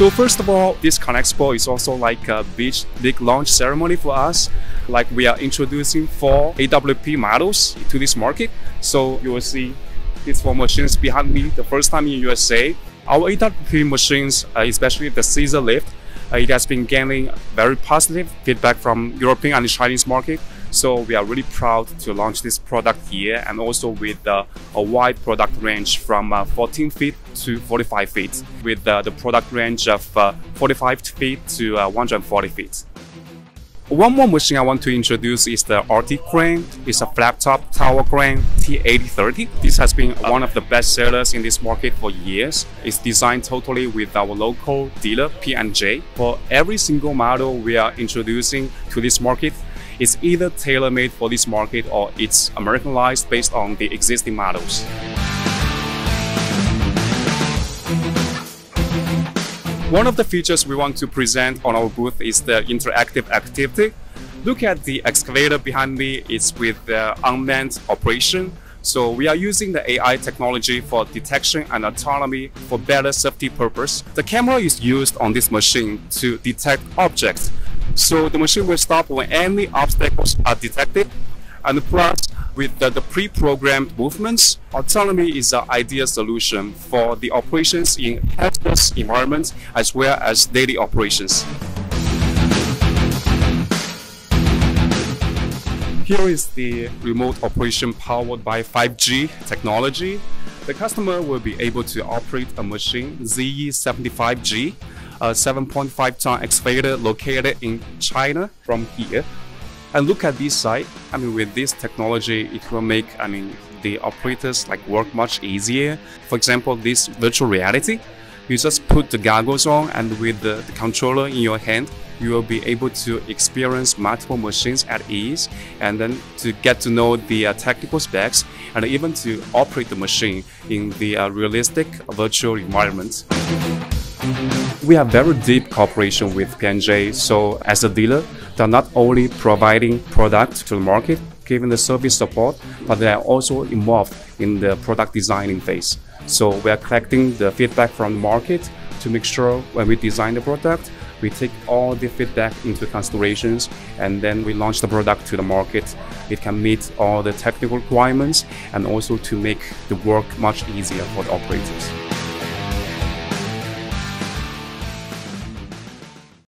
So first of all, this CONEXPO is also like a big launch ceremony for us. Like we are introducing 4 AWP models to this market. So you will see these 4 machines behind me, the first time in USA. Our AWP machines, especially the scissor lift, it has been gaining very positive feedback from European and Chinese market. So we are really proud to launch this product here, and also with a wide product range from 14 feet to 45 feet, with the product range of 45 feet to 140 feet. One more machine I want to introduce is the RT crane. It's a flat top tower crane T8030. This has been one of the best sellers in this market for years. It's designed totally with our local dealer PNJ. For every single model we are introducing to this market, it's either tailor-made for this market or it's Americanized based on the existing models. One of the features we want to present on our booth is the interactive activity. Look at the excavator behind me. It's with the unmanned operation. So we are using the AI technology for detection and autonomy for better safety purpose. The camera is used on this machine to detect objects. So the machine will stop when any obstacles are detected. And plus, with the pre-programmed movements, autonomy is an ideal solution for the operations in hazardous environments as well as daily operations. Here is the remote operation powered by 5G technology. The customer will be able to operate a machine ZE75G, a 7.5-ton excavator located in China from here. And look at this side. I mean, with this technology, it will make, the operators work much easier. For example, this virtual reality, you just put the goggles on, and with the controller in your hand, you will be able to experience multiple machines at ease, and then to get to know the technical specs, and even to operate the machine in the realistic virtual environment. We have very deep cooperation with PNJ, so as a dealer, they are not only providing products to the market, giving the service support, but they are also involved in the product designing phase. So we are collecting the feedback from the market to make sure when we design the product, we take all the feedback into considerations, and then we launch the product to the market. It can meet all the technical requirements, and also to make the work much easier for the operators.